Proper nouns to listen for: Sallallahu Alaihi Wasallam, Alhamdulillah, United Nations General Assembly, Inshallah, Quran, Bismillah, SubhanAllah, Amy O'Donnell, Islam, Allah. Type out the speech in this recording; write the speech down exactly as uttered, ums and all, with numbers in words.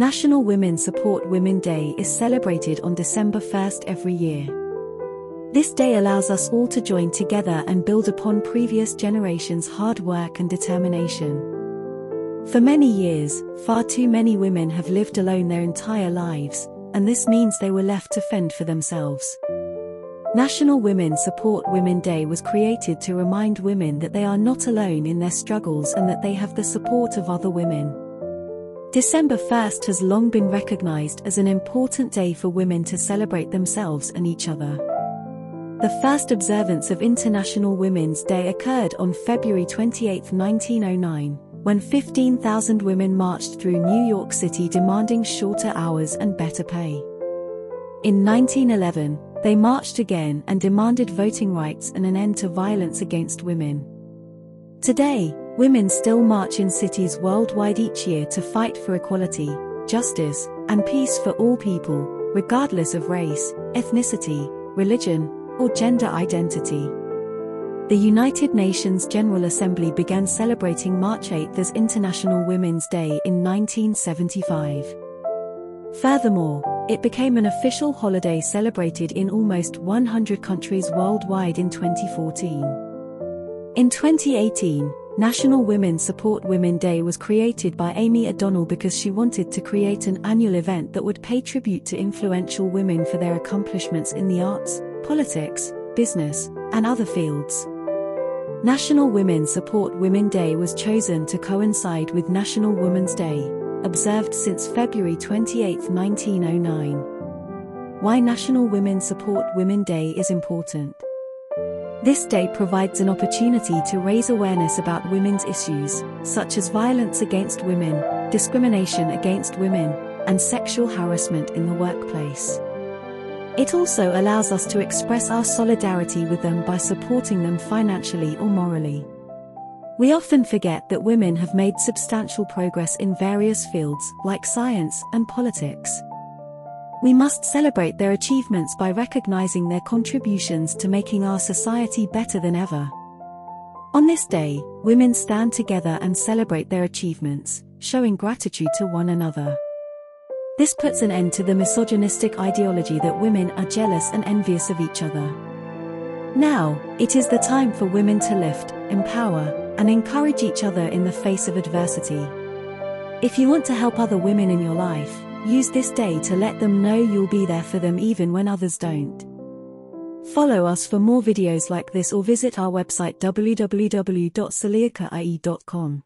National Women Support Women Day is celebrated on December first every year. This day allows us all to join together and build upon previous generations' hard work and determination. For many years, far too many women have lived alone their entire lives, and this means they were left to fend for themselves. National Women Support Women Day was created to remind women that they are not alone in their struggles and that they have the support of other women. December first has long been recognized as an important day for women to celebrate themselves and each other. The first observance of International Women's Day occurred on February twenty-eighth, nineteen oh nine, when fifteen thousand women marched through New York City demanding shorter hours and better pay. In nineteen eleven, they marched again and demanded voting rights and an end to violence against women. Today, women still march in cities worldwide each year to fight for equality, justice, and peace for all people, regardless of race, ethnicity, religion, or gender identity. The United Nations General Assembly began celebrating March eighth as International Women's Day in nineteen seventy-five. Furthermore, it became an official holiday celebrated in almost one hundred countries worldwide in twenty fourteen. In twenty eighteen, National Women Support Women Day was created by Amy O'Donnell because she wanted to create an annual event that would pay tribute to influential women for their accomplishments in the arts, politics, business, and other fields. National Women Support Women Day was chosen to coincide with National Women's Day, observed since February twenty-eighth, nineteen oh nine. Why National Women Support Women Day is important. This day provides an opportunity to raise awareness about women's issues, such as violence against women, discrimination against women, and sexual harassment in the workplace. It also allows us to express our solidarity with them by supporting them financially or morally. We often forget that women have made substantial progress in various fields, like science and politics. We must celebrate their achievements by recognizing their contributions to making our society better than ever. On this day, women stand together and celebrate their achievements, showing gratitude to one another. This puts an end to the misogynistic ideology that women are jealous and envious of each other. Now, it is the time for women to lift, empower, and encourage each other in the face of adversity. If you want to help other women in your life, use this day to let them know you'll be there for them even when others don't. Follow us for more videos like this or visit our website w w w dot saliakaie dot com.